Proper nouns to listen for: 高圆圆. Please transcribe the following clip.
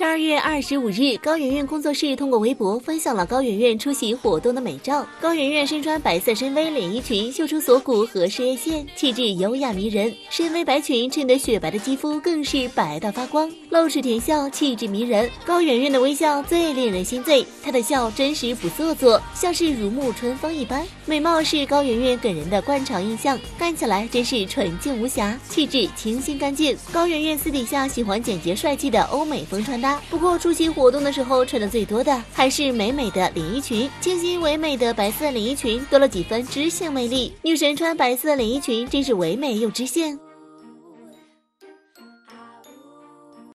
12月25日，高圆圆工作室通过微博分享了高圆圆出席活动的美照。高圆圆身穿白色深 V 连衣裙，秀出锁骨和事业线，气质优雅迷人。深 V 白裙衬得雪白的肌肤更是白到发光，露齿甜笑，气质迷人。高圆圆的微笑最令人心醉，她的笑真实不做作，像是如沐春风一般。美貌是高圆圆给人的惯常印象，看起来真是纯净无瑕，气质清新干净。高圆圆私底下喜欢简洁帅气的欧美风穿。不过出席活动的时候穿的最多的还是美美的连衣裙，清新唯美的白色连衣裙多了几分知性魅力。女神穿白色连衣裙真是唯美又知性。